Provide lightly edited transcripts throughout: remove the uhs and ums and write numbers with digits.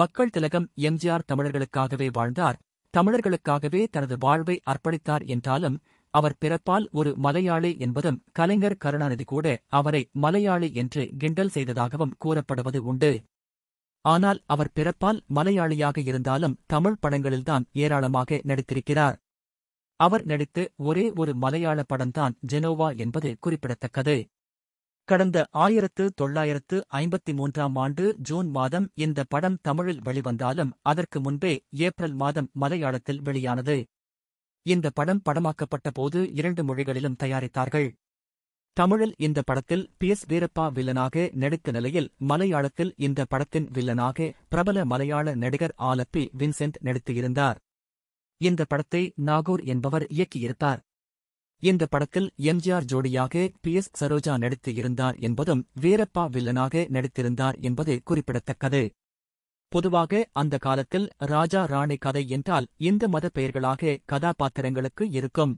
மக்கள் திலகம் எம்ஜிஆர் தமிழர்களுக்காகவே வாழ்ந்தார், தமிழர்களுக்காகவே தனது வாழ்வை அர்ப்பணித்தார் என்றாலும் அவர் பிறப்பால் ஒரு மலையாளி என்பதும் கலைஞர் கருணாநிதி கூட அவரை மலையாளி என்று கிண்டல் செய்ததாகவும் கூறப்படுவது உண்டு. ஆனால் அவர் பிறப்பால் மலையாளியாக இருந்தாலும் தமிழ் படங்களில்தான் ஏராளமாக நடித்திருக்கிறார். அவர் நடித்து ஒரே ஒரு மலையாள படம்தான் ஜெனோவா என்பது குறிப்பிடத்தக்கது. கடந்த 1953ஆம் ஆண்டு ஜூன் மாதம் இந்த படம் தமிழில் வெளிவந்தாலும் அதற்கு முன்பே ஏப்ரல் மாதம் மலையாளத்தில் வெளியானது. இந்த படம் படமாக்கப்பட்ட போது 2 மொழிகளிலும் தயாரித்தார்கள். தமிழில் இந்த படத்தில் PS. வீரப்பா வில்லனாக நடித்த நிலையில் மலையாளத்தில் இந்த படத்தின் வில்லனாக பிரபல மலையாள நடிகர் ஆலப்பி வின்சென்ட் நடித்திருந்தார். இந்த படத்தை நாகூர் என்பவர் இயக்கியிருந்தார். இந்த படத்தில் எம்ஜிஆர் ஜோடியாக PS. சரோஜா நடித்திருந்தார் என்பதும் வீரப்பா வில்லனாக நடித்திருந்தார் என்பது குறிப்பிடத்தக்கது. பொதுவாக அந்த காலத்தில் ராஜா ராணி கதை என்றால் இந்து மத பெயர்களாக கதாபாத்திரங்களுக்கு இருக்கும்.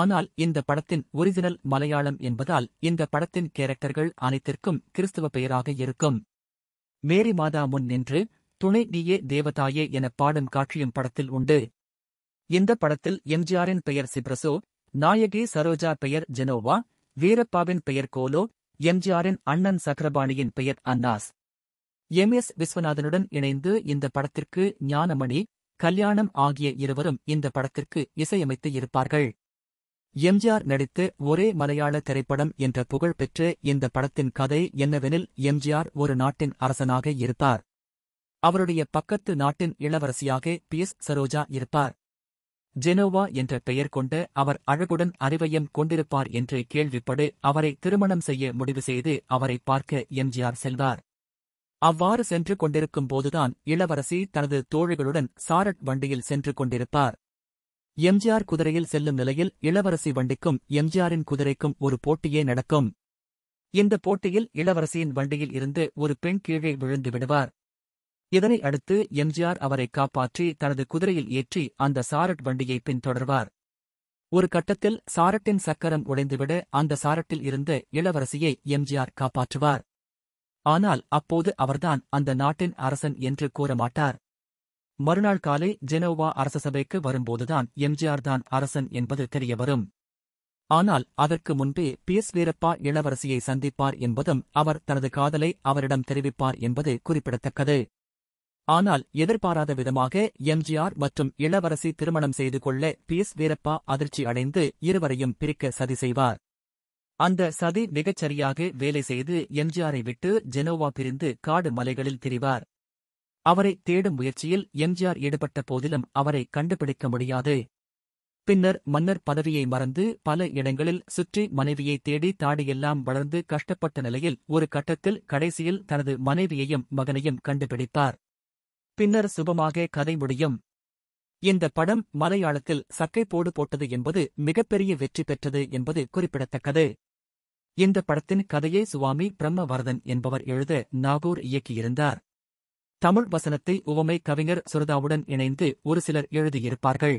ஆனால் இந்த படத்தின் ஒரிஜினல் மலையாளம் என்பதால் இந்த படத்தின் கேரக்டர்கள் அனைத்திற்கும் கிறிஸ்துவ பெயராக இருக்கும். மேரி மாதா முன் நின்று துணை நீயே தேவதாயே என பாடும் காட்சியும் படத்தில் உண்டு. இந்த படத்தில் எம்ஜிஆரின் பெயர் சிப்ரசோ, நாயகி சரோஜா பெயர் ஜெனோவா, வீரப்பாவின் பெயர் கோலோ, எம்ஜிஆரின் அண்ணன் சக்கரபாணியின் பெயர் அன்னாஸ். MS. விஸ்வநாதனுடன் இணைந்து இந்த படத்திற்கு ஞானமணி, கல்யாணம் ஆகிய இருவரும் இந்த படத்திற்கு இசையமைத்து இருப்பார்கள். எம்ஜிஆர் நடித்து ஒரே மலையாள திரைப்படம் என்ற புகழ் பெற்ற இந்த படத்தின் கதை என்னவெனில், எம்ஜிஆர் ஒரு நாட்டின் அரசனாக இருப்பார். அவருடைய பக்கத்து நாட்டின் இளவரசியாக PS. சரோஜா இருப்பார். ஜெனோவா என்ற பெயர் கொண்ட அவர் அழகுடன் அறிவையும் கொண்டிருப்பார் என்று கேள்விப்படு அவரை திருமணம் செய்ய முடிவு செய்து அவரை பார்க்க எம்ஜிஆர் செல்வார். அவ்வாறு சென்று கொண்டிருக்கும் போதுதான் இளவரசி தனது தோழிகளுடன் சாரட் வண்டியில் சென்று கொண்டிருப்பார். எம்ஜிஆர் குதிரையில் செல்லும் நிலையில் இளவரசி வண்டிக்கும் எம்ஜிஆரின் குதிரைக்கும் ஒரு போட்டியே நடக்கும். இந்த போட்டியில் இளவரசியின் வண்டியில் இருந்து ஒரு பெண் கீழே விழுந்து விடுவார். இதனை அடுத்து எம்ஜிஆர் அவரை காப்பாற்றி தனது குதிரையில் ஏற்றி அந்த சாரட் வண்டியை பின்தொடர்வார். ஒரு கட்டத்தில் சாரட்டின் சக்கரம் உடைந்துவிட அந்த சாரட்டில் இருந்து இளவரசியை எம்ஜிஆர் காப்பாற்றுவார். ஆனால் அப்போது அவர்தான் அந்த நாட்டின் அரசன் என்று கூறமாட்டார். மறுநாள் காலை ஜெனோவா அரச சபைக்கு வரும்போதுதான் எம்ஜிஆர் தான் அரசன் என்பது தெரியவரும். ஆனால் அதற்கு முன்பே PS. வீரப்பா இளவரசியை சந்திப்பார் என்பதும் அவர் தனது காதலை அவரிடம் தெரிவிப்பார் என்பது குறிப்பிடத்தக்கது. ஆனால் எதிர்பாராத விதமாக எம்ஜிஆர் மற்றும் இளவரசி திருமணம் செய்து கொள்ள PS. வீரப்பா அதிர்ச்சி அடைந்து இருவரையும் பிரிக்க சதி செய்வார். அந்த சதி மிகச்சரியாக வேலை செய்து எம்ஜிஆரை விட்டு ஜெனோவா பிரிந்து காடு மலைகளில் திரிவார். அவரை தேடும் முயற்சியில் எம்ஜிஆர் ஈடுபட்ட போதிலும் அவரை கண்டுபிடிக்க முடியாது. பின்னர் மன்னர் பதவியை மறந்து பல இடங்களில் சுற்றி மனைவியை தேடி தாடியெல்லாம் வளர்ந்து கஷ்டப்பட்ட நிலையில் ஒரு கட்டத்தில் கடைசியில் தனது மனைவியையும் மகனையும் கண்டுபிடித்தார். பின்னர் சுபமாக கதை முடியும். இந்த படம் மலையாளத்தில் சக்கை போடு போட்டது என்பது மிகப்பெரிய வெற்றி பெற்றது என்பது குறிப்பிடத்தக்கது. இந்த படத்தின் கதையை சுவாமி பிரம்மவரதன் என்பவர் எழுத நாகூர் இயக்கியிருந்தார். தமிழ் வசனத்தை உவமை கவிஞர் சுரதாவுடன் இணைந்து ஒரு சிலர் எழுதியிருப்பார்கள்.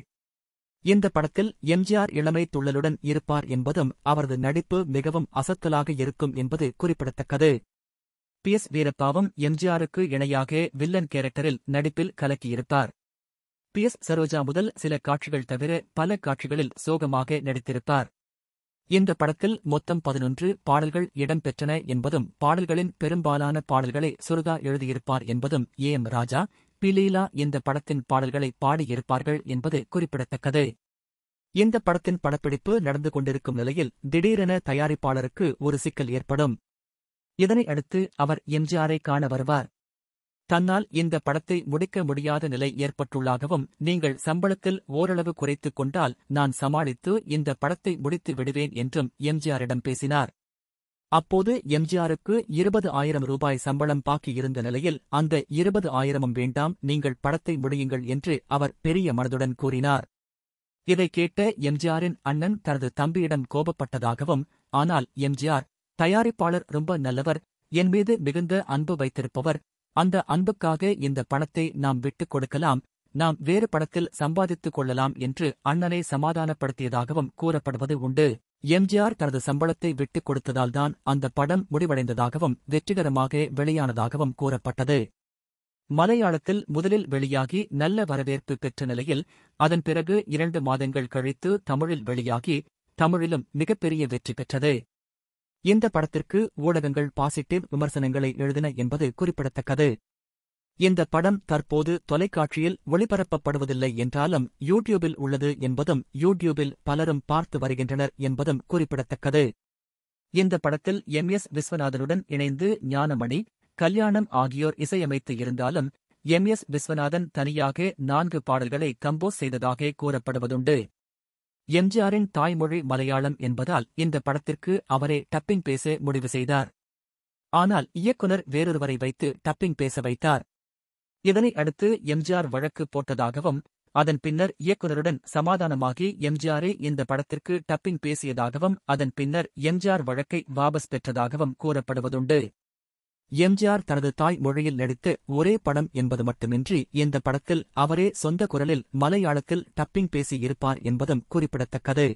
இந்த படத்தில் எம்ஜிஆர் இளமை துள்ளலுடன் இருப்பார் என்பதும் அவரது நடிப்பு மிகவும் அசத்தலாக இருக்கும் என்பது குறிப்பிடத்தக்கது. PS. வீரப்பாவும் எம்ஜிஆருக்கு இணையாக வில்லன் கேரக்டரில் நடிப்பில் கலக்கியிருப்பார். PS. சரோஜா முதல் சில காட்சிகள் தவிர பல காட்சிகளில் சோகமாக நடித்திருப்பார். இந்த படத்தில் மொத்தம் 11 பாடல்கள் இடம்பெற்றன என்பதும் பாடல்களின் பெரும்பாலான பாடல்களை சுரதா எழுதியிருப்பார் என்பதும் M. ராஜா, பிலீலா இந்த படத்தின் பாடல்களை பாடியிருப்பார்கள் என்பது குறிப்பிடத்தக்கது. இந்த படத்தின் படப்பிடிப்பு நடந்து கொண்டிருக்கும் நிலையில் திடீரென தயாரிப்பாளருக்கு ஒரு சிக்கல் ஏற்படும். இதனை அடுத்து அவர் எம்ஜிஆரை காண வருவார். தன்னால் இந்த படத்தை முடிக்க முடியாத நிலை ஏற்பட்டுள்ளாகவும் நீங்கள் சம்பளத்தில் ஓரளவு குறைத்துக் கொண்டால் நான் சமாளித்து இந்த படத்தை முடித்து விடுவேன் என்றும் எம்ஜிஆரிடம் பேசினார். அப்போது எம்ஜிஆருக்கு 20,000 ரூபாய் சம்பளம் பாக்கியிருந்த நிலையில் அந்த 20,000ம் வேண்டாம், நீங்கள் படத்தை முடியுங்கள் என்று அவர் பெரிய மனதுடன் கூறினார். இதை கேட்ட எம்ஜிஆரின் அண்ணன் தனது தம்பியிடம் கோபப்பட்டதாகவும், ஆனால் எம்ஜிஆர் தயாரிப்பாளர் ரொம்ப நல்லவர், என் மீது மிகுந்த அன்பு வைத்திருப்பவர், அந்த அன்புக்காக இந்த படத்தை நாம் விட்டுக் கொடுக்கலாம், நாம் வேறு படத்தில் சம்பாதித்துக் கொள்ளலாம் என்று அண்ணனை சமாதானப்படுத்தியதாகவும் கூறப்படுவது உண்டு. எம்ஜிஆர் தனது சம்பளத்தை விட்டுக் கொடுத்ததால்தான் அந்த படம் முடிவடைந்ததாகவும் வெற்றிகரமாக வெளியானதாகவும் கூறப்பட்டது. மலையாளத்தில் முதலில் வெளியாகி நல்ல வரவேற்பு பெற்ற நிலையில் அதன் பிறகு 2 மாதங்கள் கழித்து தமிழில் வெளியாகி தமிழிலும் மிகப்பெரிய வெற்றி பெற்றது. இந்த படத்திற்கு ஊடகங்கள் பாசிட்டிவ் விமர்சனங்களை எழுதின என்பது குறிப்பிடத்தக்கது. இந்த படம் தற்போது தொலைக்காட்சியில் ஒளிபரப்பப்படுவதில்லை என்றாலும் யூடியூபில் உள்ளது என்பதும் யூடியூபில் பலரும் பார்த்து வருகின்றனர் என்பதும் குறிப்பிடத்தக்கது. இந்த படத்தில் MS விஸ்வநாதனுடன் இணைந்து ஞானமணி, கல்யாணம் ஆகியோர் இசையமைத்து இருந்தாலும் MS விஸ்வநாதன் தனியாக 4 பாடல்களை கம்போஸ் செய்ததாக கூறப்படுவதுண்டு. எம்ஜிஆரின் தாய்மொழி மலையாளம் என்பதால் இந்த படத்திற்கு அவரே டப்பிங் பேச முடிவு செய்தார். ஆனால் இயக்குனர் வேறொருவரை வைத்து டப்பிங் பேச வைத்தார். இதனை அடுத்து எம்ஜிஆர் வழக்கு போட்டதாகவும் அதன் பின்னர் இயக்குனருடன் சமாதானமாகி எம்ஜிஆரே இந்த படத்திற்கு டப்பிங் பேசியதாகவும் அதன் பின்னர் எம்ஜிஆர் வழக்கை வாபஸ் பெற்றதாகவும் கூறப்படுவதுண்டு. எம்ஜிஆர் தனது தாய்மொழியில் நடித்த ஒரே படம் என்பது மட்டுமின்றி இந்த படத்தில் அவரே சொந்த குரலில் மலையாளத்தில் டப்பிங் பேசி இருப்பார் என்பதும் குறிப்பிடத்தக்கது.